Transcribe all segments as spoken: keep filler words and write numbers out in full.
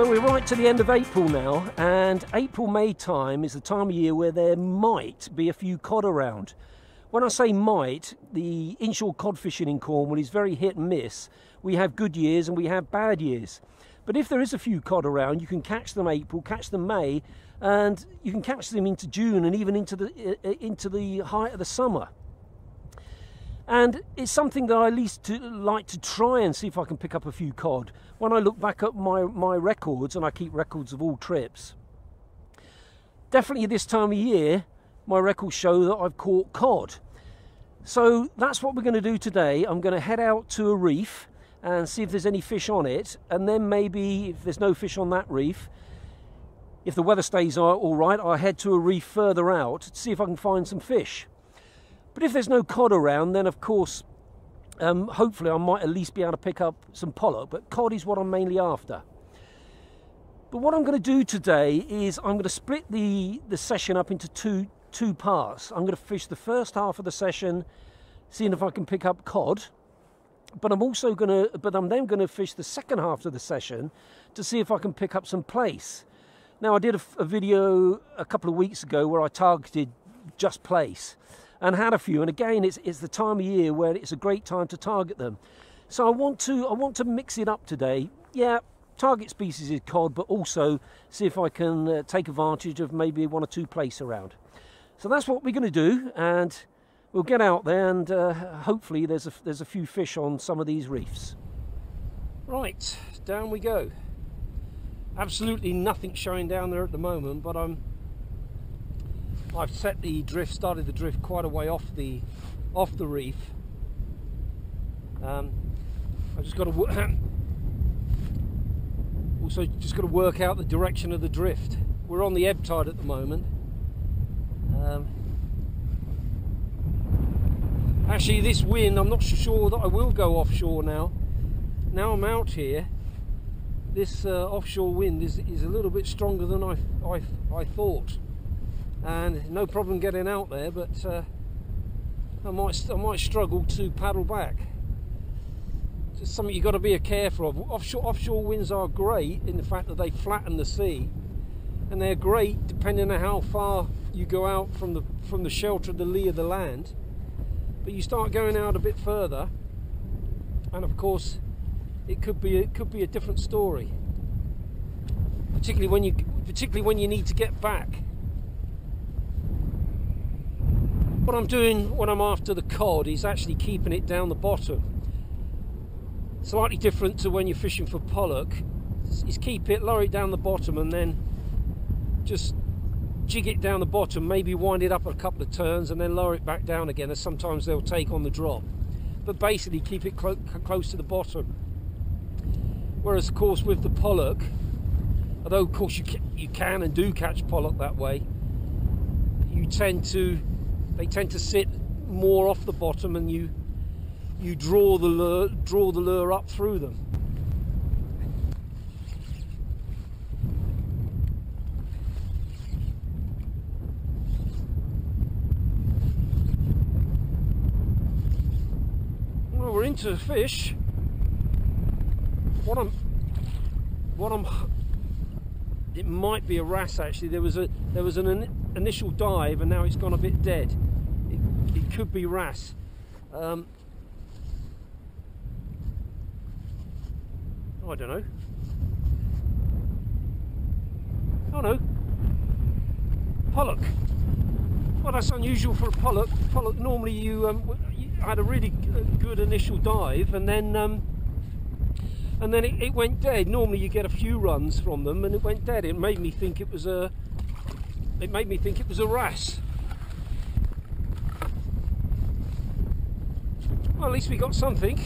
Well, we're right to the end of April now, and April-May time is the time of year where there might be a few cod around. When I say might, the inshore cod fishing in Cornwall is very hit and miss. We have good years and we have bad years. But if there is a few cod around, you can catch them April, catch them May, and you can catch them into June and even into the, into the height of the summer. And it's something that I at least to, like to try and see if I can pick up a few cod. When I look back at my, my records, and I keep records of all trips, definitely this time of year, my records show that I've caught cod. So that's what we're going to do today. I'm going to head out to a reef and see if there's any fish on it. And then maybe if there's no fish on that reef, if the weather stays all right, I'll head to a reef further out to see if I can find some fish. But if there's no cod around, then of course, um, hopefully I might at least be able to pick up some pollock, but cod is what I'm mainly after. But what I'm going to do today is I'm going to split the, the session up into two, two parts. I'm going to fish the first half of the session, seeing if I can pick up cod, but I'm also going to, but I'm then going to fish the second half of the session to see if I can pick up some place. Now, I did a, a video a couple of weeks ago where I targeted just place, and had a few, and again it's, it's the time of year where it's a great time to target them. So I want to I want to mix it up today. Yeah, target species is cod, but also see if I can uh, take advantage of maybe one or two place around. So that's what we're going to do, and we'll get out there and uh, hopefully there's a, there's a few fish on some of these reefs. Right, down we go. Absolutely nothing showing down there at the moment, but I'm I've set the drift, started the drift quite a way off the off the reef. Um, I've just got to also just got to work out the direction of the drift. We're on the ebb tide at the moment. Um, actually, this wind, I'm not sure that I will go offshore now. Now I'm out here, this uh, offshore wind is is a little bit stronger than I I I thought. And no problem getting out there, but uh, I might I might struggle to paddle back. Just something you've got to be careful of. Offshore offshore winds are great in the fact that they flatten the sea, and they're great depending on how far you go out from the from the shelter of the lee of the land. But you start going out a bit further, and of course, it could be it could be a different story. Particularly when you particularly when you need to get back. What I'm doing when I'm after the cod is actually keeping it down the bottom. Slightly different to when you're fishing for pollock, is keep it, lower it down the bottom and then just jig it down the bottom, maybe wind it up a couple of turns and then lower it back down again, as sometimes they'll take on the drop. But basically keep it clo close to the bottom. Whereas of course with the pollock, although of course you, ca you can and do catch pollock that way, you tend to They tend to sit more off the bottom, and you you draw the lure, draw the lure up through them. Well, we're into the fish. What I'm, what I'm. It might be a wrasse actually. There was a there was an, an initial dive, and now it's gone a bit dead. It could be wrasse. Um, I don't know. Oh no, pollock. Well, that's unusual for a pollock. Pollock normally you, um, you had a really good initial dive, and then um, and then it, it went dead. Normally you get a few runs from them, and it went dead. It made me think it was a. It made me think it was a wrasse. Well, at least we got something.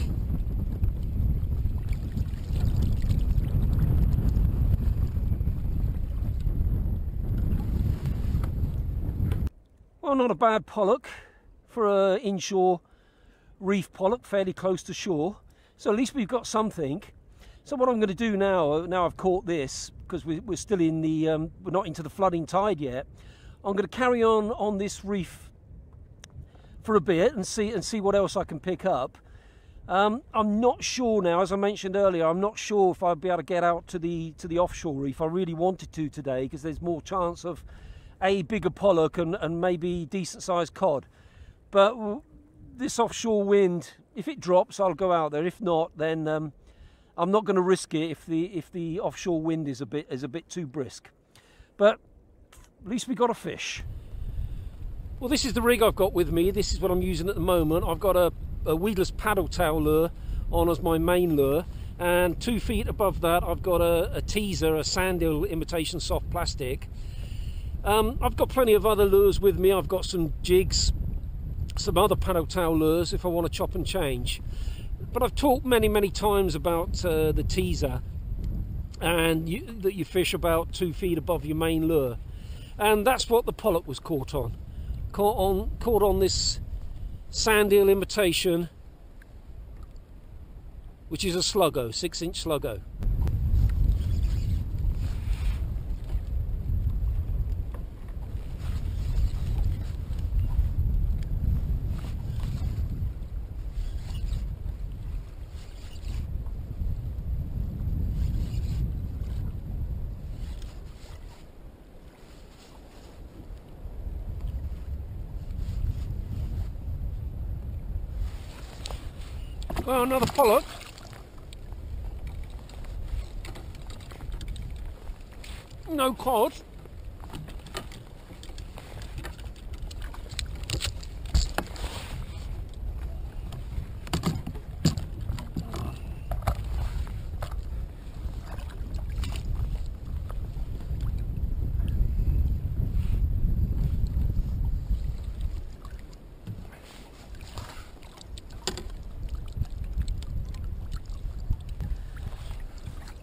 Well, not a bad pollock for an inshore reef pollock, fairly close to shore. So at least we've got something. So what I'm going to do now, now I've caught this, because we're still in the, um, we're not into the flooding tide yet, I'm going to carry on on this reef for a bit and see and see what else I can pick up. Um, I'm not sure now, as I mentioned earlier, I'm not sure if I'd be able to get out to the to the offshore reef. I really wanted to today because there's more chance of a bigger pollock and, and maybe decent sized cod. But this offshore wind, if it drops, I'll go out there. If not, then um, I'm not going to risk it if the if the offshore wind is a bit is a bit too brisk. But at least we got a fish. Well, this is the rig I've got with me. This is what I'm using at the moment. I've got a a weedless paddle tail lure on as my main lure, and two feet above that I've got a, a teaser, a sandhill imitation soft plastic. um, I've got plenty of other lures with me. I've got some jigs, some other paddle tail lures if I want to chop and change. But I've talked many many times about uh, the teaser, and you, that you fish about two feet above your main lure, and that's what the pollock was caught on caught on caught on this sandhill imitation, which is a Slug-Go, six inch Slug-Go. Well, another pollock. No cod.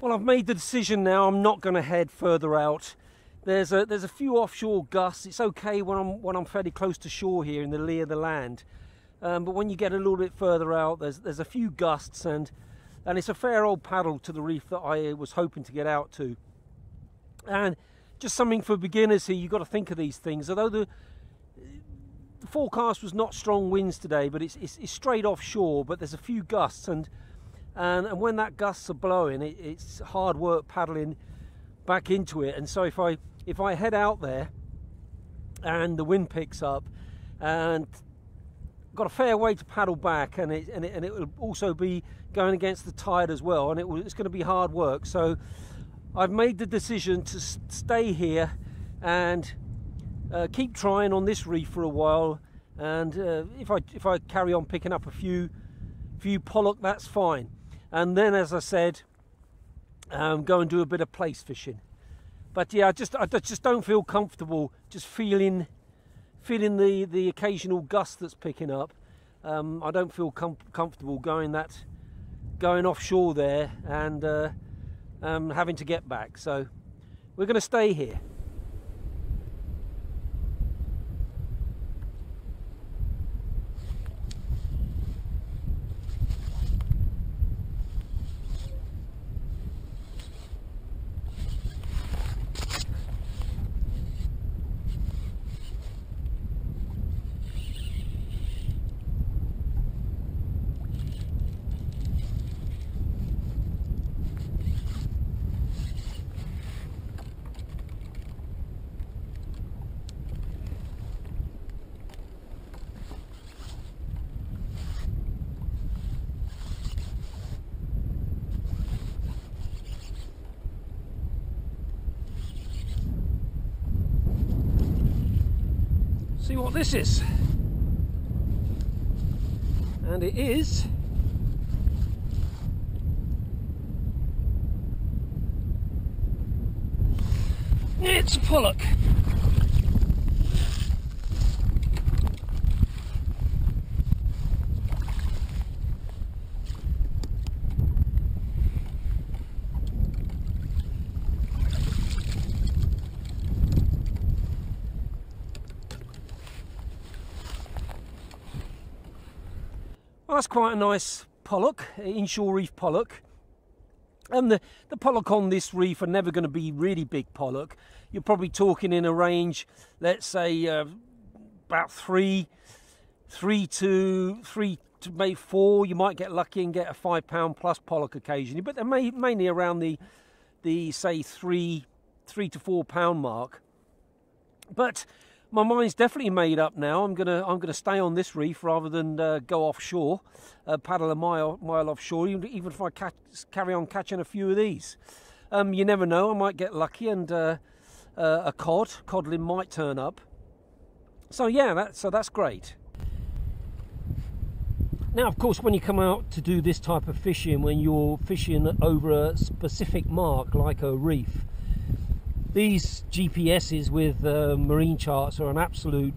Well, I've made the decision now. I'm not going to head further out. There's a there's a few offshore gusts. It's okay when I'm when I'm fairly close to shore here in the lee of the land, um, but when you get a little bit further out, there's there's a few gusts, and and it's a fair old paddle to the reef that I was hoping to get out to. And just something for beginners here. You've got to think of these things. Although the, the forecast was not strong winds today, but it's, it's it's straight offshore. But there's a few gusts, and. And, and when that gusts are blowing, it, it's hard work paddling back into it. And so if I if I head out there and the wind picks up, and got a fair way to paddle back, and it and it, and it will also be going against the tide as well, and it will, it's going to be hard work. So I've made the decision to stay here and uh, keep trying on this reef for a while. And uh, if I if I carry on picking up a few few pollock, that's fine. And then, as I said, um, go and do a bit of place fishing. But yeah, I just I just don't feel comfortable just feeling feeling the the occasional gust that's picking up. Um, I don't feel com comfortable going that going offshore there and uh, um, having to get back. So we're going to stay here. See what this is, and it is it's a pollock. Well, that's quite a nice pollock, inshore reef pollock. And the, the pollock on this reef are never going to be really big pollock. You're probably talking in a range, let's say, uh, about three, three to three may fall. You might get lucky and get a five pound plus pollock occasionally, but they're may, mainly around the the say three three to four pound mark. But my mind's definitely made up now. I'm gonna I'm gonna stay on this reef rather than uh, go offshore, uh, paddle a mile mile offshore. Even, even if I catch, carry on catching a few of these, um, you never know. I might get lucky and uh, uh, a cod codling might turn up. So yeah, that, so that's great. Now, of course, when you come out to do this type of fishing, when you're fishing over a specific mark like a reef, these G P Ses with uh, marine charts are an absolute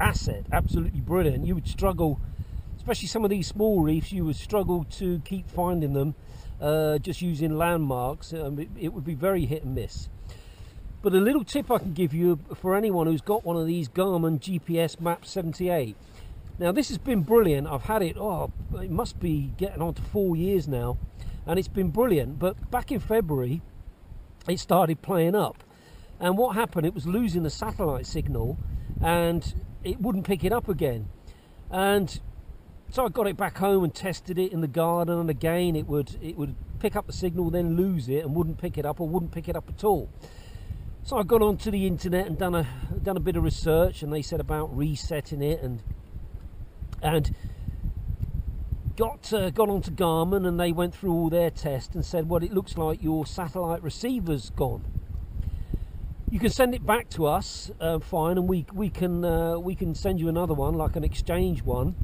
asset, absolutely brilliant. You would struggle, especially some of these small reefs, you would struggle to keep finding them uh, just using landmarks. Um, it, it would be very hit and miss. But a little tip I can give you for anyone who's got one of these Garmin G P S Map seventy-eight. Now, this has been brilliant. I've had it, oh, it must be getting on to four years now, and it's been brilliant. But back in February, it started playing up. And what happened, it was losing the satellite signal, and it wouldn't pick it up again. And so I got it back home and tested it in the garden, and again, it would, it would pick up the signal, then lose it, and wouldn't pick it up, or wouldn't pick it up at all. So I got onto the internet and done a, done a bit of research, and they said about resetting it, and and got uh, got onto Garmin, and they went through all their tests and said, well, it looks like your satellite receiver's gone. You can send it back to us, uh, fine, and we we can uh, we can send you another one, like an exchange one,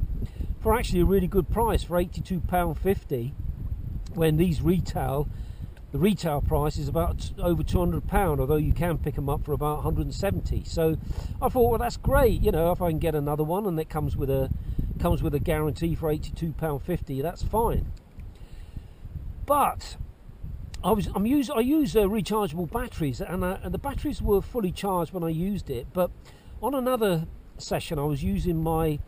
for actually a really good price, for eighty-two pound fifty, when these retail, the retail price is about over two hundred pound, although you can pick them up for about one hundred and seventy. So I thought, well, that's great, you know, if I can get another one, and it comes with a comes with a guarantee for eighty-two pound fifty, that's fine. But I was I'm use I use uh, rechargeable batteries, and, I, and the batteries were fully charged when I used it. But on another session, I was using my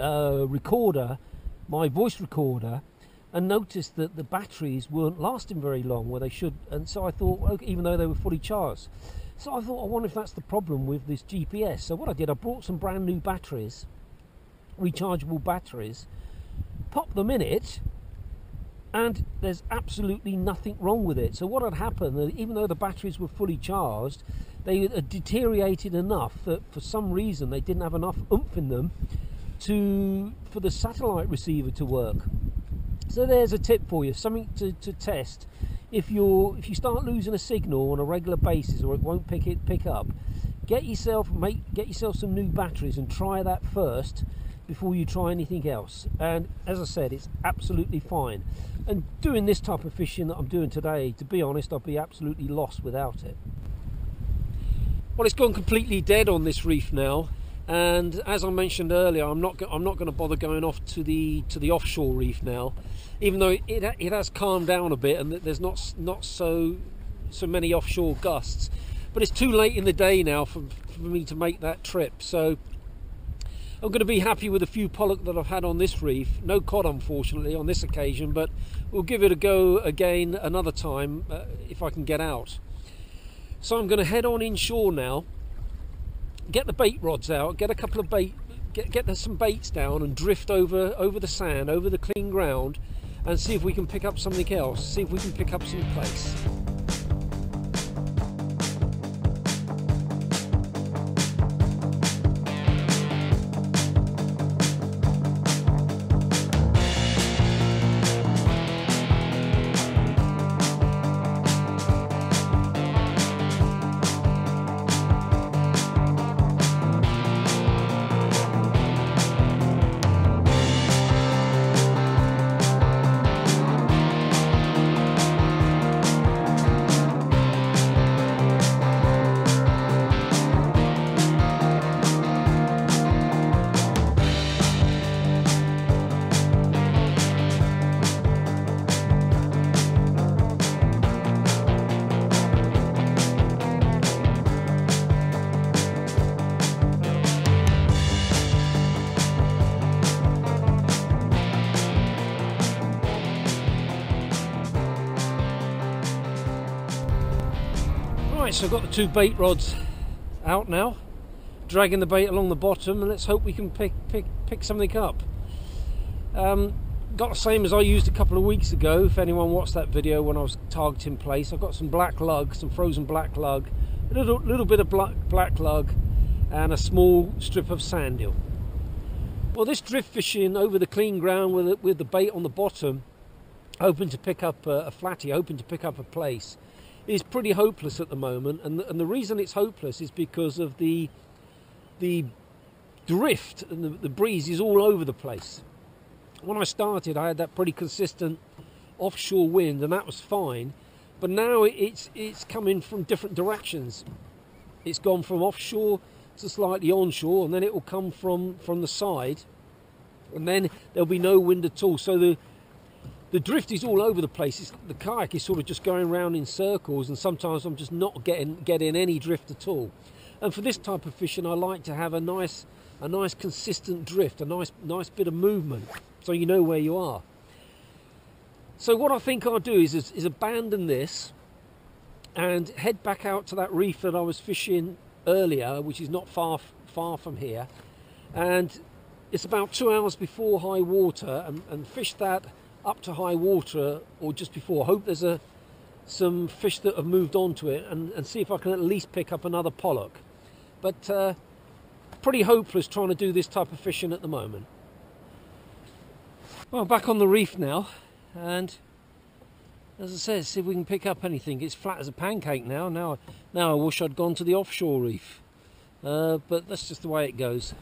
uh, recorder, my voice recorder, and noticed that the batteries weren't lasting very long where they should. And so I thought, well, even though they were fully charged, so I thought, I wonder if that's the problem with this G P S. So what I did, I brought some brand new batteries, rechargeable batteries, pop them in it, and there's absolutely nothing wrong with it. So what had happened, even though the batteries were fully charged, they deteriorated enough that for some reason they didn't have enough oomph in them to for the satellite receiver to work. So there's a tip for you, something to, to test. If you're if you start losing a signal on a regular basis, or it won't pick it pick up, get yourself make get yourself some new batteries and try that first before you try anything else. And as I said, it's absolutely fine. And doing this type of fishing that I'm doing today, to be honest, I'd be absolutely lost without it. Well, it's gone completely dead on this reef now. And as I mentioned earlier, I'm not I'm not going to bother going off to the to the offshore reef now, even though it it has calmed down a bit and there's not not so so many offshore gusts. But it's too late in the day now for, for me to make that trip. So I'm going to be happy with a few pollock that I've had on this reef. No cod, unfortunately, on this occasion, but we'll give it a go again another time uh, if I can get out. So I'm going to head on inshore now, get the bait rods out, get a couple of bait, get, get some baits down, and drift over over the sand, over the clean ground, and see if we can pick up something else, see if we can pick up some place. So I've got the two bait rods out now, dragging the bait along the bottom, and let's hope we can pick pick pick something up. Um, got the same as I used a couple of weeks ago. If anyone watched that video when I was targeting place, I got some black lug, some frozen black lug, a little, little bit of black, black lug, and a small strip of sandhill. Well, this drift fishing over the clean ground with, with the bait on the bottom, hoping to pick up a, a flatty, hoping to pick up a place, is pretty hopeless at the moment. And, and the reason it's hopeless is because of the, the drift and the, the breeze is all over the place. When I started, I had that pretty consistent offshore wind, and that was fine. But now it's it's coming from different directions. It's gone from offshore to slightly onshore, and then it will come from from the side, and then there'll be no wind at all. So the the drift is all over the place. It's, the kayak is sort of just going around in circles, and sometimes I'm just not getting getting any drift at all. And for this type of fishing, I like to have a nice a nice consistent drift, a nice nice bit of movement, so you know where you are. So what I think I'll do is, is, is abandon this and head back out to that reef that I was fishing earlier, which is not far far from here, and it's about two hours before high water, and, and fish that up to high water or just before. I hope there's a some fish that have moved onto it, and, and see if I can at least pick up another pollock. But uh, pretty hopeless trying to do this type of fishing at the moment. Well, back on the reef now, and as I said, see if we can pick up anything. It's flat as a pancake now. Now, now I wish I'd gone to the offshore reef, uh, but that's just the way it goes.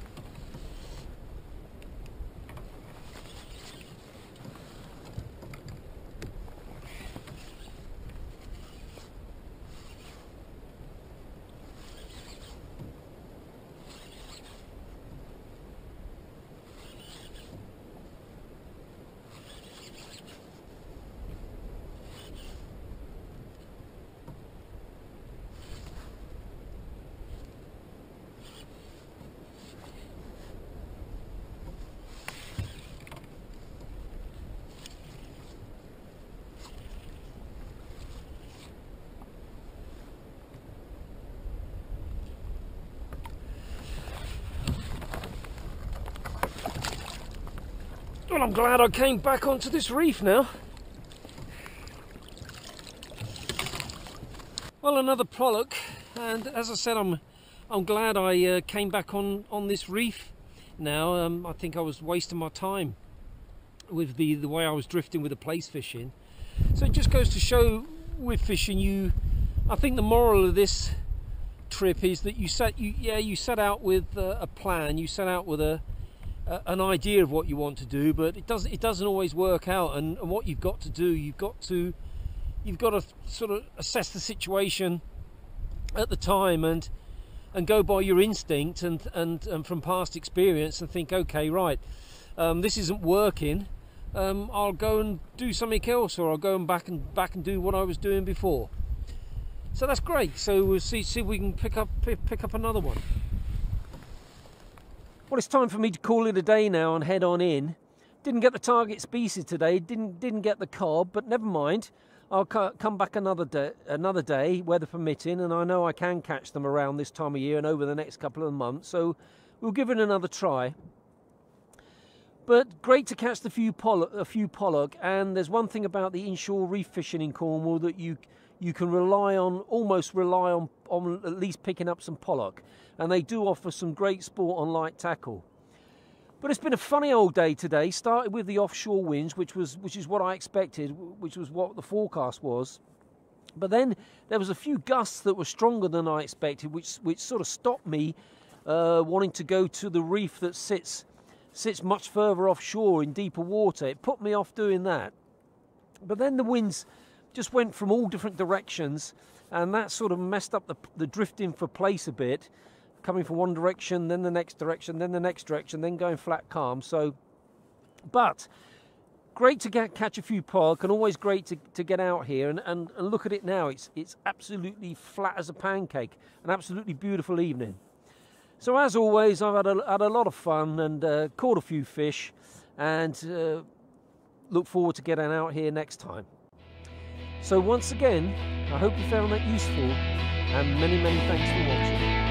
Well, I'm glad I came back onto this reef now. Well, another pollock, and as I said, I'm I'm glad I uh, came back on on this reef now. um, I think I was wasting my time with the the way I was drifting with the place fishing. So it just goes to show with fishing, you I think the moral of this trip is that you set you yeah you set out with a, a plan, you set out with a an idea of what you want to do, but it doesn't it doesn't always work out. And, and what you've got to do, you've got to you've got to sort of assess the situation at the time, and and go by your instinct and and, and from past experience, and think, okay, right, um, this isn't working, um, I'll go and do something else, or I'll go and back and back and do what I was doing before. So that's great. So we'll see see if we can pick up pick, pick up another one. Well, it's time for me to call it a day now and head on in. Didn't get the target species today, didn't didn't get the cob, but never mind. I'll come back another day, another day, weather permitting, and I know I can catch them around this time of year and over the next couple of months, so we'll give it another try. But great to catch the few pollock, a few pollock, and there's one thing about the inshore reef fishing in Cornwall that you you can rely on, almost rely on, on at least picking up some pollock. And they do offer some great sport on light tackle. But it's been a funny old day today. Started with the offshore winds, which was which is what I expected, which was what the forecast was. But then there was a few gusts that were stronger than I expected, which which sort of stopped me uh, wanting to go to the reef that sits sits much further offshore in deeper water. It put me off doing that. But then the winds just went from all different directions, and that sort of messed up the, the drifting for place a bit, coming from one direction, then the next direction, then the next direction, then going flat calm. So, but great to get, catch a few pollock, and always great to, to get out here and, and, and look at it now. It's, it's absolutely flat as a pancake, an absolutely beautiful evening. So as always, I've had a, had a lot of fun and uh, caught a few fish, and uh, look forward to getting out here next time. So once again, I hope you found that useful, and many, many thanks for watching.